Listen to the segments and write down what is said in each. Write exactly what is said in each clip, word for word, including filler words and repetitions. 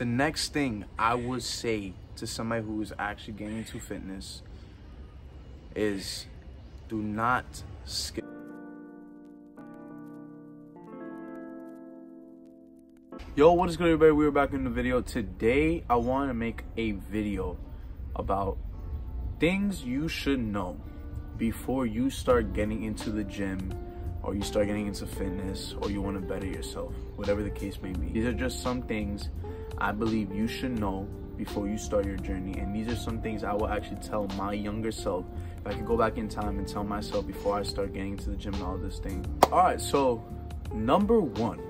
the next thing I would say to somebody who is actually getting into fitness is do not skip. Yo, what is good, everybody? We're back in the video. Today, I want to make a video about things you should know before you start getting into the gym, or you start getting into fitness, or you want to better yourself, whatever the case may be. These are just some things I believe you should know before you start your journey, and these are some things I will actually tell my younger self if I could go back in time and tell myself before I start getting into the gym and all this thing. All right, so number one,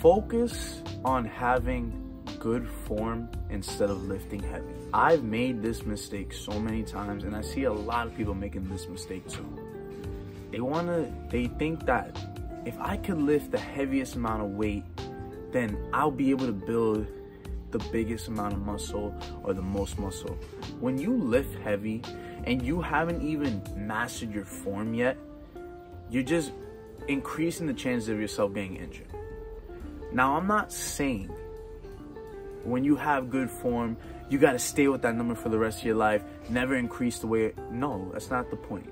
focus on having good form instead of lifting heavy. I've made this mistake so many times, and I see a lot of people making this mistake too. They wanna, they think that if I could lift the heaviest amount of weight, then I'll be able to build the biggest amount of muscle or the most muscle. When you lift heavy and you haven't even mastered your form yet, you're just increasing the chances of yourself getting injured. Now, I'm not saying when you have good form, you gotta stay with that number for the rest of your life, never increase the weight. No, that's not the point.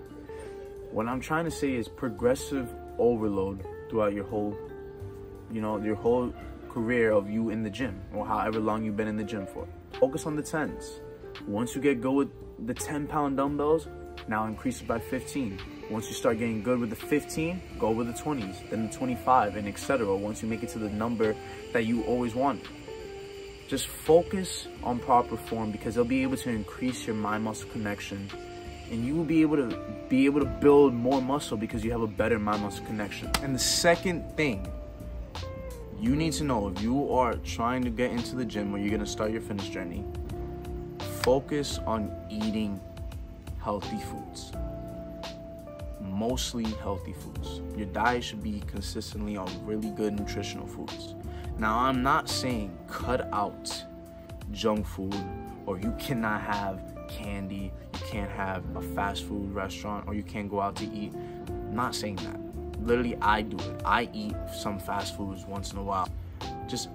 What I'm trying to say is progressive overload throughout your whole, you know, your whole career of you in the gym, or however long you've been in the gym for. Focus on the tens. Once you get good with the ten pound dumbbells, now increase it by fifteen. Once you start getting good with the fifteen, go with the twenties, then the twenty-five, and et cetera. Once you make it to the number that you always want, just focus on proper form, because they'll be able to increase your mind-muscle connection, and you will be able to be able to build more muscle because you have a better mind-muscle connection. And the second thing you need to know if you are trying to get into the gym or you're gonna start your fitness journey, focus on eating healthy foods. Mostly healthy foods. Your diet should be consistently on really good nutritional foods. Now, I'm not saying cut out junk food, or you cannot have candy, you can't have a fast food restaurant, or you can't go out to eat. I'm not saying that. Literally, I do it. I eat some fast foods once in a while. Just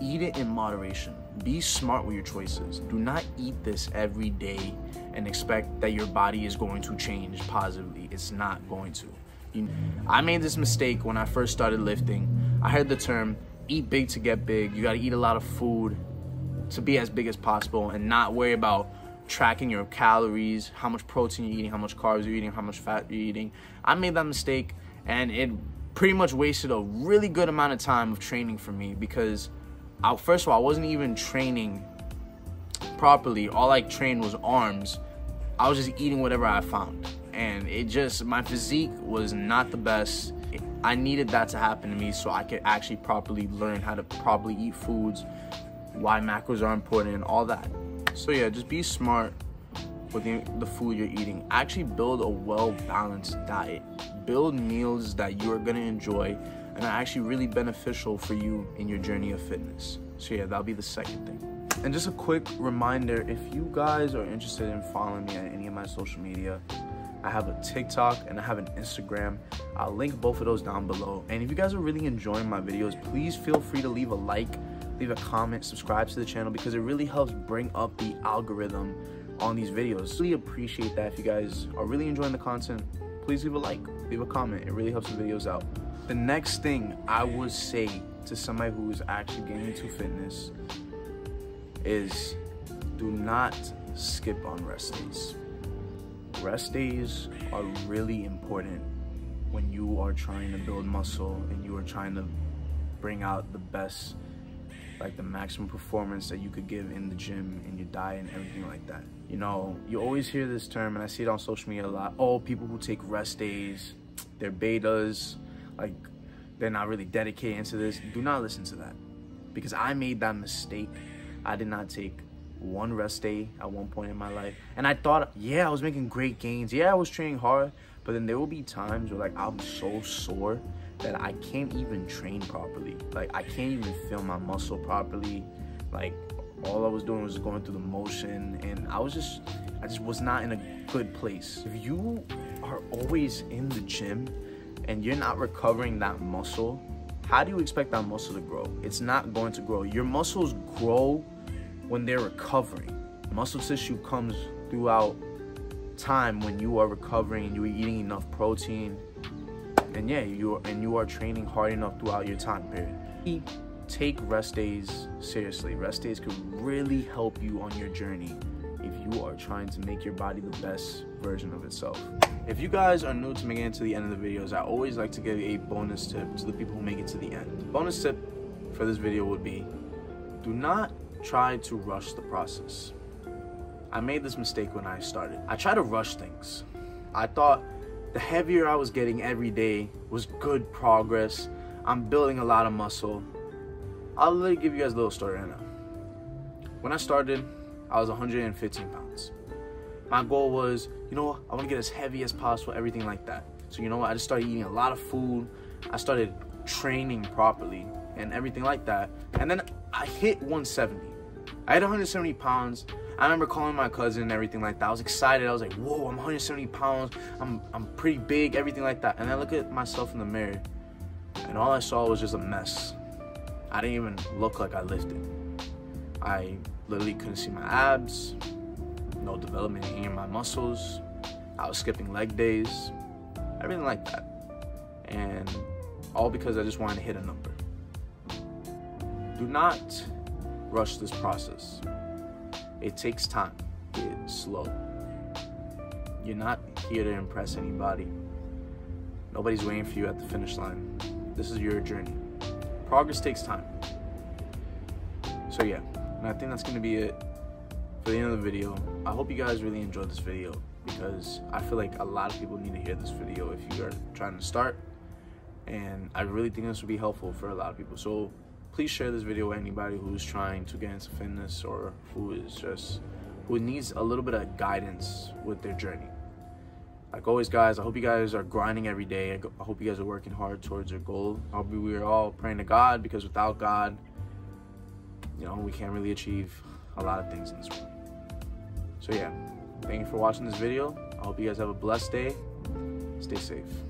eat it in moderation. Be smart with your choices. Do not eat this every day and expect that your body is going to change positively. It's not going to. You, I made this mistake when I first started lifting. I heard the term, eat big to get big. You gotta eat a lot of food to be as big as possible and not worry about tracking your calories, how much protein you're eating, how much carbs you're eating, how much fat you're eating. I made that mistake, and it pretty much wasted a really good amount of time of training for me, because I, first of all, I wasn't even training properly. All I trained was arms. I was just eating whatever I found, and it just, my physique was not the best. I needed that to happen to me so I could actually properly learn how to properly eat foods, why macros are important, and all that. So yeah, just be smart with the food you're eating. Actually build a well-balanced diet. Build meals that you're gonna enjoy and are actually really beneficial for you in your journey of fitness. So yeah, that'll be the second thing. And just a quick reminder, if you guys are interested in following me on any of my social media, I have a TikTok and I have an Instagram. I'll link both of those down below. And if you guys are really enjoying my videos, please feel free to leave a like, leave a comment, subscribe to the channel, because it really helps bring up the algorithm on these videos. Really appreciate that. If you guys are really enjoying the content, please leave a like, leave a comment. It really helps the videos out. The next thing I would say to somebody who is actually getting into fitness is do not skip on rest days. Rest days are really important when you are trying to build muscle and you are trying to bring out the best, like the maximum performance that you could give in the gym and your diet and everything like that. You know, you always hear this term, and I see it on social media a lot. Oh, people who take rest days, they're betas, like they're not really dedicated into this. Do not listen to that, because I made that mistake. I did not take one rest day at one point in my life, and I thought, yeah, I was making great gains, yeah, I was training hard, but then there will be times where, like, I'm so sore that I can't even train properly. Like, I can't even feel my muscle properly. Like, all I was doing was going through the motion, and I was just, I just was not in a good place. If you are always in the gym and you're not recovering that muscle how do you expect that muscle to grow? It's not going to grow. Your muscles grow when they're recovering. Muscle tissue comes throughout time when you are recovering and you're eating enough protein, and yeah, you are, and you are training hard enough throughout your time period. Take rest days seriously. Rest days could really help you on your journey if you are trying to make your body the best version of itself. If you guys are new to making it to the end of the videos, I always like to give a bonus tip to the people who make it to the end. The bonus tip for this video would be, do not try to rush the process. I made this mistake when I started. I tried to rush things. I thought the heavier I was getting every day was good progress. I'm building a lot of muscle. I'll literally give you guys a little story right now. When I started, I was one hundred fifteen pounds. My goal was, you know what, I want to get as heavy as possible, everything like that. So you know what, I just started eating a lot of food. I started training properly and everything like that. And then I hit one seventy. I hit one hundred seventy pounds. I remember calling my cousin and everything like that. I was excited. I was like, whoa, I'm one hundred seventy pounds. I'm, I'm pretty big, everything like that. And I look at myself in the mirror, and all I saw was just a mess. I didn't even look like I lifted. I literally couldn't see my abs. No development in any of my muscles. I was skipping leg days. Everything like that. And all because I just wanted to hit a number. Do not rush this process. It takes time. It's slow. You're not here to impress anybody. Nobody's waiting for you at the finish line. This is your journey. Progress takes time. So yeah, and I think that's going to be it for the end of the video. I hope you guys really enjoyed this video, because I feel like a lot of people need to hear this video if you are trying to start. And I really think this would be helpful for a lot of people. So please share this video with anybody who's trying to get into fitness, or who is just, who needs a little bit of guidance with their journey. Like always, guys, I hope you guys are grinding every day. I hope you guys are working hard towards your goal. I hope we are all praying to God, because without God, you know, we can't really achieve a lot of things in this world. So yeah, thank you for watching this video. I hope you guys have a blessed day. Stay safe.